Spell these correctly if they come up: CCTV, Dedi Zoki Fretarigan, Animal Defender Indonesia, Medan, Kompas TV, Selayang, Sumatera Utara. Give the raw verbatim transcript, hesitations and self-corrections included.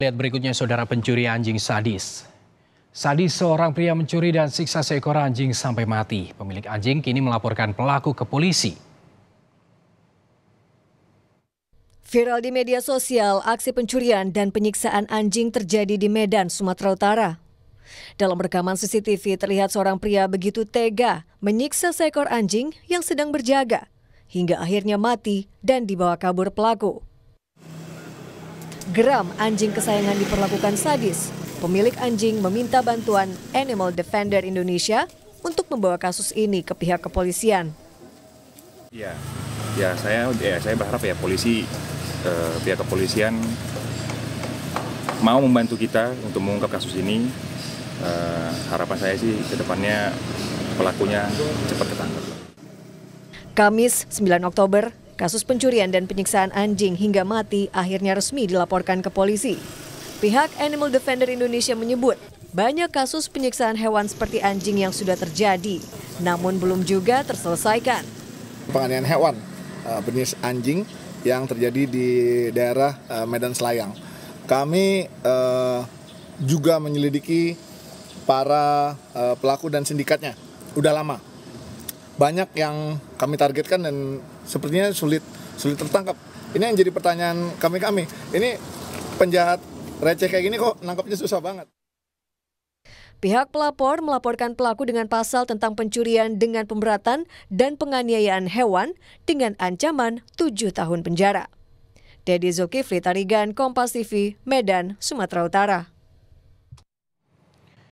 Lihat berikutnya, saudara, pencuri anjing sadis. Sadis, seorang pria mencuri dan siksa seekor anjing sampai mati. Pemilik anjing kini melaporkan pelaku ke polisi. Viral di media sosial, aksi pencurian dan penyiksaan anjing terjadi di Medan, Sumatera Utara. Dalam rekaman C C T V terlihat seorang pria begitu tega menyiksa seekor anjing yang sedang berjaga, hingga akhirnya mati dan dibawa kabur pelaku. Geram anjing kesayangan diperlakukan sadis, pemilik anjing meminta bantuan Animal Defender Indonesia untuk membawa kasus ini ke pihak kepolisian. Ya, ya saya ya saya berharap ya polisi eh, pihak kepolisian mau membantu kita untuk mengungkap kasus ini. Eh, harapan saya sih kedepannya pelakunya cepat ketangkap. Kamis sembilan Oktober. Kasus pencurian dan penyiksaan anjing hingga mati akhirnya resmi dilaporkan ke polisi. Pihak Animal Defender Indonesia menyebut banyak kasus penyiksaan hewan seperti anjing yang sudah terjadi, namun belum juga terselesaikan. Penganiayaan hewan jenis anjing yang terjadi di daerah Medan Selayang. Kami eh, juga menyelidiki para eh, pelaku dan sindikatnya. Udah lama. Banyak yang kami targetkan dan sepertinya sulit sulit tertangkap. Ini yang jadi pertanyaan kami-kami. Ini penjahat receh kayak gini kok nangkapnya susah banget. Pihak pelapor melaporkan pelaku dengan pasal tentang pencurian dengan pemberatan dan penganiayaan hewan dengan ancaman tujuh tahun penjara. Dedi Zoki Fretarigan, Kompas T V, Medan, Sumatera Utara.